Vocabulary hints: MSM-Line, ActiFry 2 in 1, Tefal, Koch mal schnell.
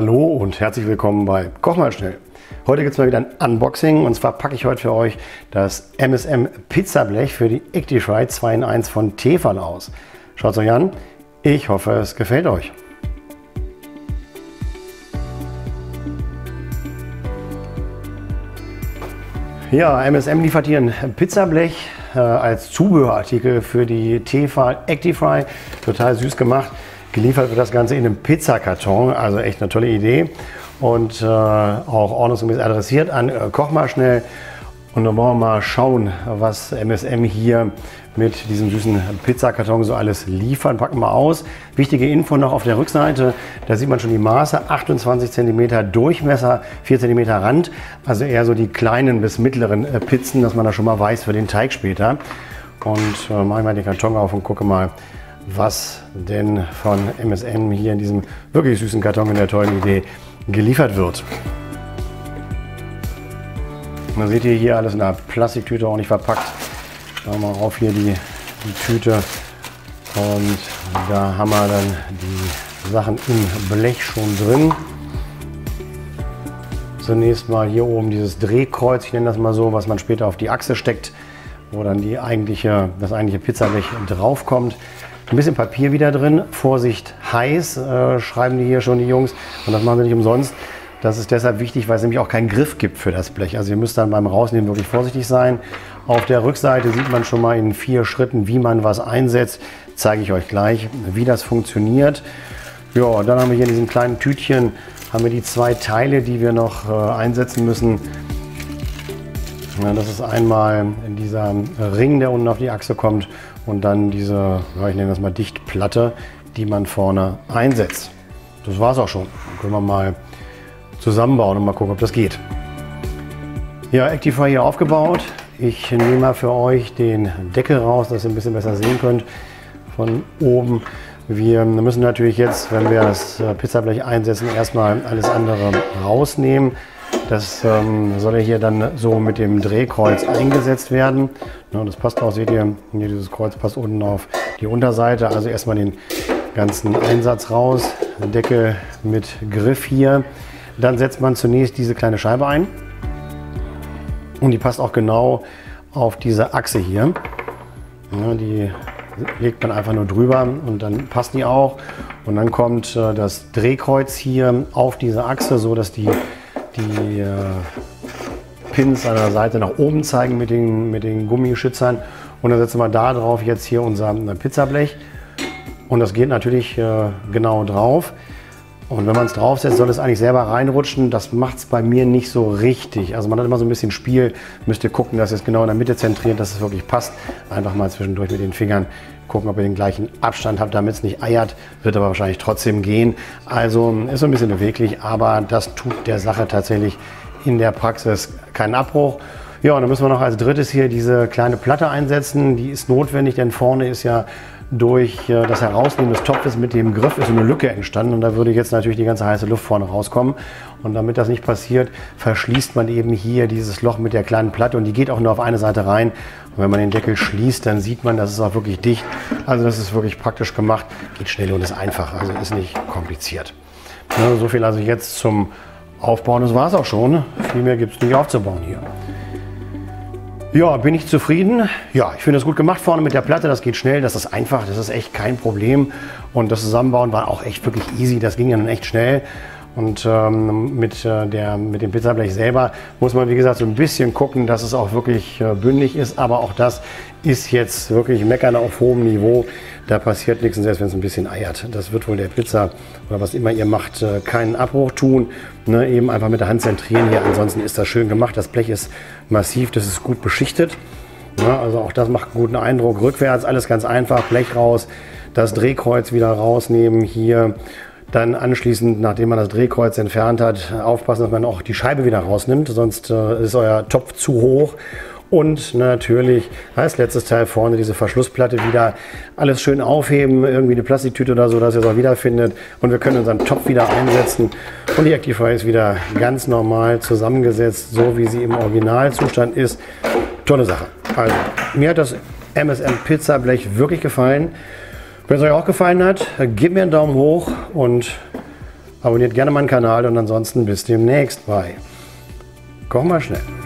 Hallo und herzlich willkommen bei Koch mal schnell. Heute gibt es mal wieder ein Unboxing und zwar packe ich heute für euch das MSM Pizzablech für die ActiFry 2 in 1 von Tefal aus. Schaut es euch an, ich hoffe es gefällt euch. Ja, MSM liefert hier ein Pizzablech als Zubehörartikel für die Tefal ActiFry. Total süß gemacht. Geliefert wird das Ganze in einem Pizzakarton, also echt eine tolle Idee und auch ordnungsgemäß adressiert an Koch mal schnell. Und dann wollen wir mal schauen, was MSM hier mit diesem süßen Pizzakarton so alles liefert. Packen wir aus. Wichtige Info noch auf der Rückseite, da sieht man schon die Maße, 28 cm Durchmesser, 4 cm Rand. Also eher so die kleinen bis mittleren Pizzen, dass man da schon mal weiß für den Teig später. Und machen wir den Karton auf und gucke mal, was denn von MSM hier in diesem wirklich süßen Karton in der tollen Idee geliefert wird. Man sieht hier alles in einer Plastiktüte, auch nicht verpackt. Schauen wir mal auf hier die Tüte und da haben wir dann die Sachen im Blech schon drin. Zunächst mal hier oben dieses Drehkreuz, ich nenne das mal so, was man später auf die Achse steckt, wo dann das eigentliche Pizzablech draufkommt. Ein bisschen Papier wieder drin, Vorsicht heiß, schreiben die hier schon die Jungs und das machen sie nicht umsonst. Das ist deshalb wichtig, weil es nämlich auch keinen Griff gibt für das Blech. Also ihr müsst dann beim Rausnehmen wirklich vorsichtig sein. Auf der Rückseite sieht man schon mal in 4 Schritten, wie man was einsetzt. Zeige ich euch gleich, wie das funktioniert. Ja, und dann haben wir hier in diesem kleinen Tütchen haben wir die 2 Teile, die wir noch einsetzen müssen. Ja, das ist einmal dieser Ring, der unten auf die Achse kommt und dann diese, ja, ich nenne das mal Dichtplatte, die man vorne einsetzt. Das war's auch schon. Dann können wir mal zusammenbauen und mal gucken, ob das geht. Ja, ActiFry hier aufgebaut. Ich nehme mal für euch den Deckel raus, dass ihr ein bisschen besser sehen könnt von oben. Wir müssen natürlich jetzt, wenn wir das Pizzablech einsetzen, erstmal alles andere rausnehmen. Das soll ja hier dann so mit dem Drehkreuz eingesetzt werden. Ja, das passt auch, seht ihr, hier dieses Kreuz passt unten auf die Unterseite. Also erstmal den ganzen Einsatz raus, Deckel mit Griff hier. Dann setzt man zunächst diese kleine Scheibe ein und die passt auch genau auf diese Achse hier. Ja, die legt man einfach nur drüber und dann passt die auch. Und dann kommt das Drehkreuz hier auf diese Achse, so dass die Pins an der Seite nach oben zeigen mit den Gummischützern. Und dann setzen wir da drauf jetzt hier unser Pizzablech und das geht natürlich genau drauf. Und wenn man es draufsetzt, soll es eigentlich selber reinrutschen. Das macht es bei mir nicht so richtig. Also man hat immer so ein bisschen Spiel. Müsst ihr gucken, dass ihr es genau in der Mitte zentriert, dass es wirklich passt. Einfach mal zwischendurch mit den Fingern gucken, ob ihr den gleichen Abstand habt, damit es nicht eiert. Wird aber wahrscheinlich trotzdem gehen. Also ist so ein bisschen beweglich, aber das tut der Sache tatsächlich in der Praxis keinen Abbruch. Ja, und dann müssen wir noch als drittes hier diese kleine Platte einsetzen. Die ist notwendig, denn vorne ist ja durch das Herausnehmen des Topfes mit dem Griff ist eine Lücke entstanden und da würde jetzt natürlich die ganze heiße Luft vorne rauskommen. Und damit das nicht passiert, verschließt man eben hier dieses Loch mit der kleinen Platte und die geht auch nur auf eine Seite rein. Und wenn man den Deckel schließt, dann sieht man, das ist auch wirklich dicht. Also das ist wirklich praktisch gemacht, geht schnell und ist einfach, also ist nicht kompliziert. Ja, so viel also jetzt zum Aufbauen, das war es auch schon. Viel mehr gibt es nicht aufzubauen hier. Ja, bin ich zufrieden. Ja, ich finde das gut gemacht vorne mit der Platte. Das geht schnell, das ist einfach, das ist echt kein Problem. Und das Zusammenbauen war auch echt wirklich easy. Das ging dann echt schnell. Und mit dem Pizzablech selber muss man, wie gesagt, so ein bisschen gucken, dass es auch wirklich bündig ist. Aber auch das ist jetzt wirklich Meckern auf hohem Niveau. Da passiert nichts, und selbst wenn es ein bisschen eiert. Das wird wohl der Pizza oder was immer ihr macht, keinen Abbruch tun. Ne, eben einfach mit der Hand zentrieren hier. Ansonsten ist das schön gemacht. Das Blech ist massiv, das ist gut beschichtet. Ja, also auch das macht einen guten Eindruck. Rückwärts, alles ganz einfach. Blech raus, das Drehkreuz wieder rausnehmen hier. Dann anschließend, nachdem man das Drehkreuz entfernt hat, aufpassen, dass man auch die Scheibe wieder rausnimmt, sonst ist euer Topf zu hoch. Und natürlich als letztes Teil vorne diese Verschlussplatte wieder alles schön aufheben, irgendwie eine Plastiktüte oder so, dass ihr es auch wieder findet. Und wir können unseren Topf wieder einsetzen. Und die ActiFry ist wieder ganz normal zusammengesetzt, so wie sie im Originalzustand ist. Tolle Sache. Also, mir hat das MSM Pizzablech wirklich gefallen. Wenn es euch auch gefallen hat, gebt mir einen Daumen hoch und Abonniert gerne meinen Kanal und ansonsten bis demnächst bei Koch mal schnell.